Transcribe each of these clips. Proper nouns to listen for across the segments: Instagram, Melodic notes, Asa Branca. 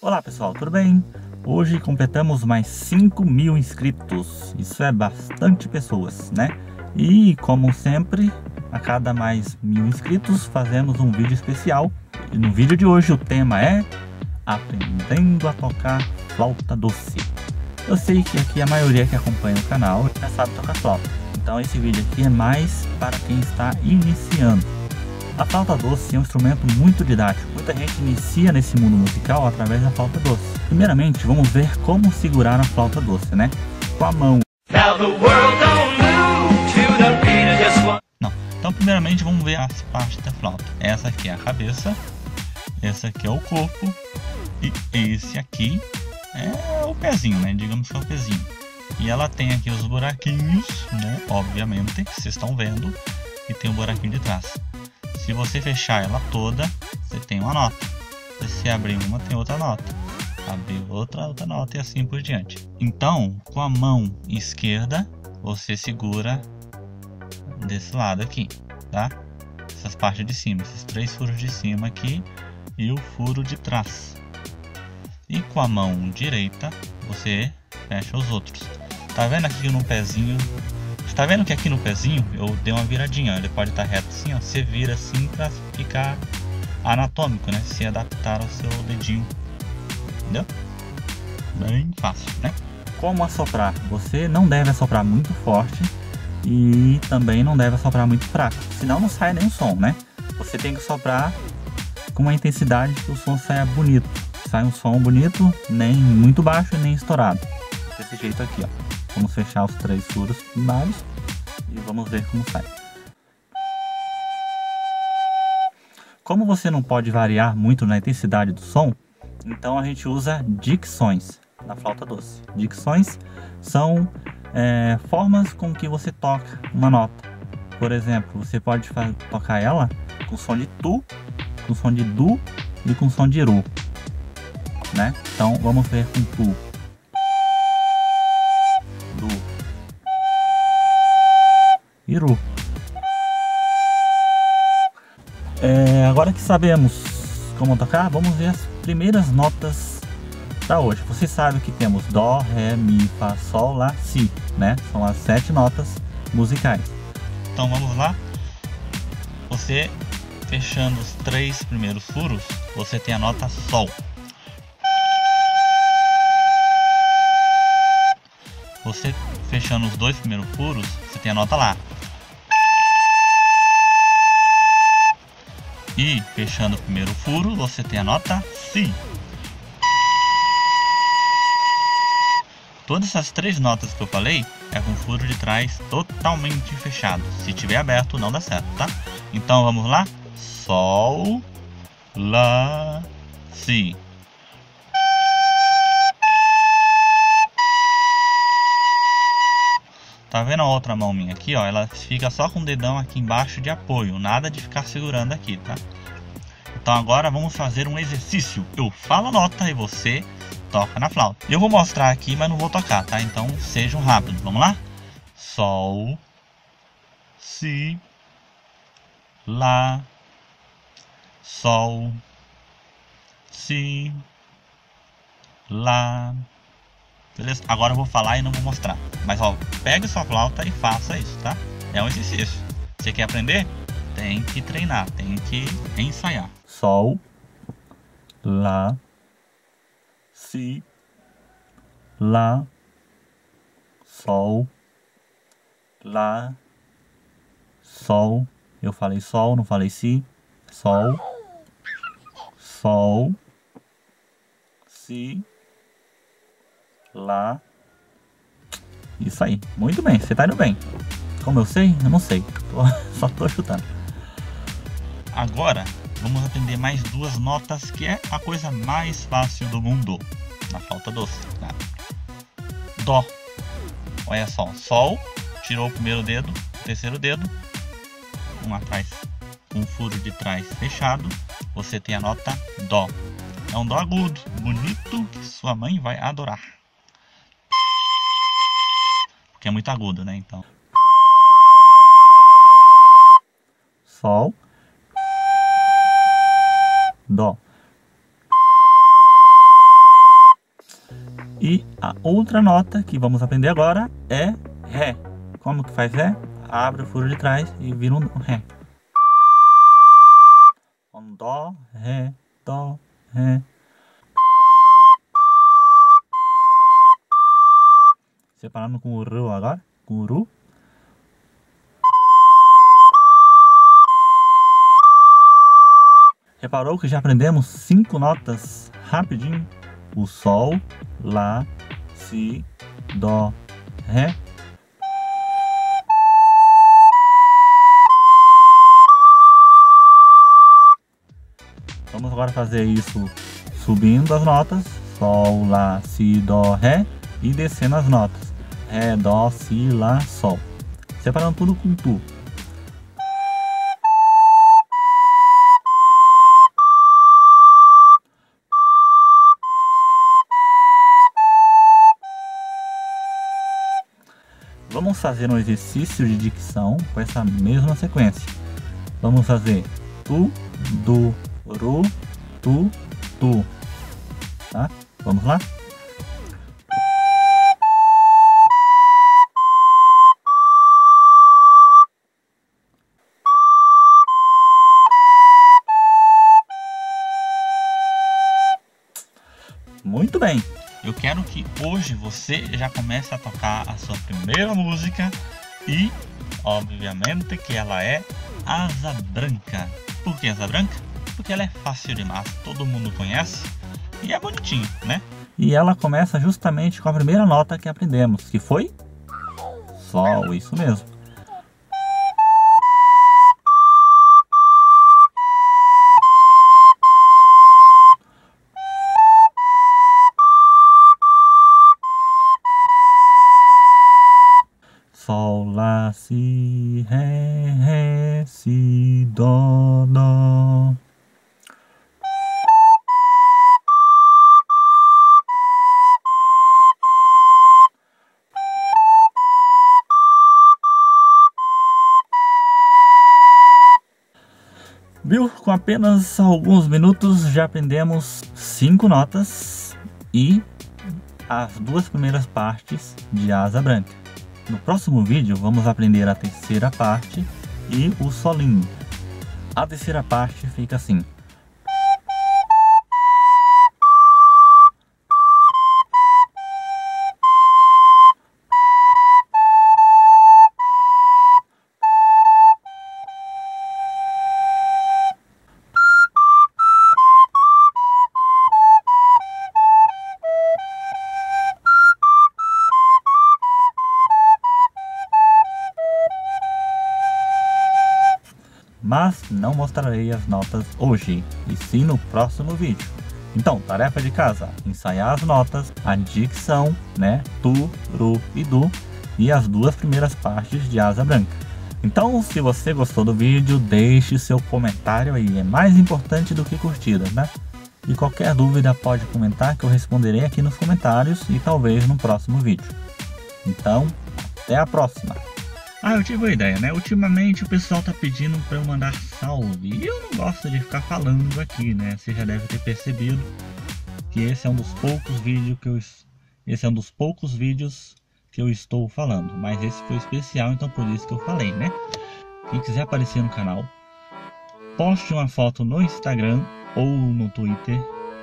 Olá pessoal, tudo bem? Hoje completamos mais 5.000 inscritos, isso é bastante pessoas, né? E como sempre, a cada mais 1.000 inscritos fazemos um vídeo especial. E no vídeo de hoje o tema é Aprendendo a Tocar Flauta Doce. Eu sei que aqui a maioria que acompanha o canal já sabe tocar flauta, então esse vídeo aqui é mais para quem está iniciando. A flauta doce é um instrumento muito didático, muita gente inicia nesse mundo musical através da flauta doce. Primeiramente, vamos ver como segurar a flauta doce, né? Com a mão. Não. Então, primeiramente, vamos ver as partes da flauta. Essa aqui é a cabeça, essa aqui é o corpo e esse aqui é o pezinho, né? Digamos que é o pezinho. E ela tem aqui os buraquinhos, né? Obviamente, que vocês estão vendo, e tem um buraquinho de trás. Se você fechar ela toda, você tem uma nota. Se abrir uma, tem outra nota. Abrir outra nota e assim por diante. Então, com a mão esquerda, você segura desse lado aqui, tá? Essas partes de cima, esses três furos de cima aqui e o furo de trás. E com a mão direita, você fecha os outros. Tá vendo aqui no pezinho? Tá vendo que aqui no pezinho eu dei uma viradinha, ele pode estar reto assim, ó, você vira assim pra ficar anatômico, né, se adaptar ao seu dedinho, entendeu? Bem fácil, né? Como assoprar? Você não deve assoprar muito forte e também não deve assoprar muito fraco, senão não sai nenhum som, né? Você tem que soprar com uma intensidade que o som saia bonito, sai um som bonito, nem muito baixo nem estourado, desse jeito aqui, ó. Vamos fechar os três furos primários e vamos ver como sai. Como você não pode variar muito na intensidade do som, então a gente usa dicções na flauta doce. Dicções são formas com que você toca uma nota. Por exemplo, você pode tocar ela com som de tu, com som de du e com som de ru, né? Então vamos ver com tu. Iru. Agora que sabemos como tocar, vamos ver as primeiras notas para hoje. Você sabe que temos Dó, Ré, Mi, Fá, Sol, Lá, Si, né? São as 7 notas musicais. Então vamos lá. Você fechando os 3 primeiros furos, você tem a nota Sol. Você fechando os 2 primeiros furos, você tem a nota Lá. E fechando o primeiro furo, você tem a nota Si. Todas essas 3 notas que eu falei é com o furo de trás totalmente fechado. Se tiver aberto, não dá certo, tá? Então vamos lá: Sol, Lá, Si. Tá vendo a outra mão minha aqui, ó? Ela fica só com o dedão aqui embaixo de apoio, nada de ficar segurando aqui, tá? Então agora vamos fazer um exercício. Eu falo a nota e você toca na flauta. Eu vou mostrar aqui, mas não vou tocar, tá? Então sejam rápidos, vamos lá? Sol, Si, Lá, Sol, Si, Lá. Beleza? Agora eu vou falar e não vou mostrar. Mas ó, pegue sua flauta e faça isso, tá? É um exercício. Você quer aprender? Tem que treinar, tem que ensaiar. Sol, Lá, Si, Lá, Sol, Lá, Sol. Eu falei Sol, não falei Si. Sol, Sol, Si, Lá. Isso aí, muito bem, você tá indo bem. Como eu sei? Eu não sei, só tô chutando. Agora vamos aprender mais 2 notas, que é a coisa mais fácil do mundo na flauta doce, tá? Dó. Olha só, Sol, tirou o primeiro dedo, o terceiro dedo, um atrás, um furo de trás fechado, você tem a nota Dó. É um Dó agudo, bonito, que sua mãe vai adorar. Porque é muito agudo, né? Então. Sol. Dó. E a outra nota que vamos aprender agora é Ré. Como que faz Ré? Abre o furo de trás e vira um Ré. Um Dó, Ré, Dó, Ré. Separando com o Ru agora, com o Ru. Reparou que já aprendemos 5 notas rapidinho? O Sol, Lá, Si, Dó, Ré. Vamos agora fazer isso subindo as notas. Sol, Lá, Si, Dó, Ré. E descendo as notas. Ré, Dó, Si, Lá, Sol. Separando tudo com Tu. Vamos fazer um exercício de dicção com essa mesma sequência. Vamos fazer Tu, Du, Ru, Tu, Tu. Tá? Vamos lá? Muito bem! Eu quero que hoje você já comece a tocar a sua primeira música e, obviamente, que ela é Asa Branca. Por que Asa Branca? Porque ela é fácil demais, todo mundo conhece e é bonitinho, né? E ela começa justamente com a primeira nota que aprendemos, que foi Sol, isso mesmo. Sol, Lá, Si, Ré, Ré, Si, Dó, Dó. Viu? Com apenas alguns minutos já aprendemos 5 notas e as duas primeiras partes de Asa Branca. No próximo vídeo vamos aprender a terceira parte e o solinho. A terceira parte fica assim. Mas não mostrarei as notas hoje, e sim no próximo vídeo. Então, tarefa de casa, ensaiar as notas, a dicção, né, Tu, Ru e Du, e as duas primeiras partes de Asa Branca. Então, se você gostou do vídeo, deixe seu comentário aí, é mais importante do que curtida, né? E qualquer dúvida pode comentar que eu responderei aqui nos comentários e talvez no próximo vídeo. Então, até a próxima! Ah, eu tive uma ideia, né? Ultimamente o pessoal tá pedindo pra eu mandar salve e eu não gosto de ficar falando aqui, né? Você já deve ter percebido que esse é um dos poucos vídeos que eu estou falando, mas esse foi especial, então por isso que eu falei, né? Quem quiser aparecer no canal, poste uma foto no Instagram ou no Twitter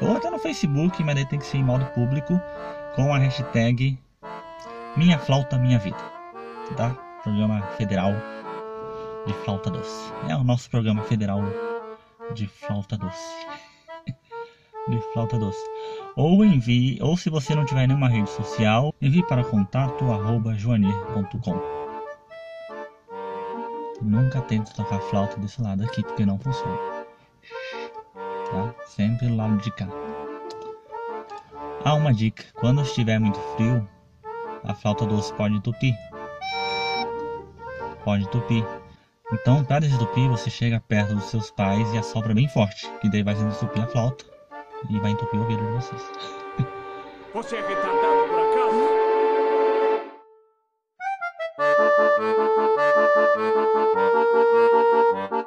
ou até no Facebook, mas aí tem que ser em modo público, com a hashtag Minha Flauta Minha Vida, tá? Programa Federal de Flauta Doce. É o nosso programa federal de flauta doce. De flauta doce. Ou envie, ou se você não tiver nenhuma rede social, envie para contato@joanir.com. Nunca tente tocar flauta desse lado aqui, porque não funciona. Tá? Sempre do lado de cá. Ah, uma dica. Quando estiver muito frio, a flauta doce pode entupir. Pode entupir. Então, para desentupir, você chega perto dos seus pais e assopra bem forte, que daí vai desentupir a flauta e vai entupir o ouvido de vocês. Você é retratado por acaso?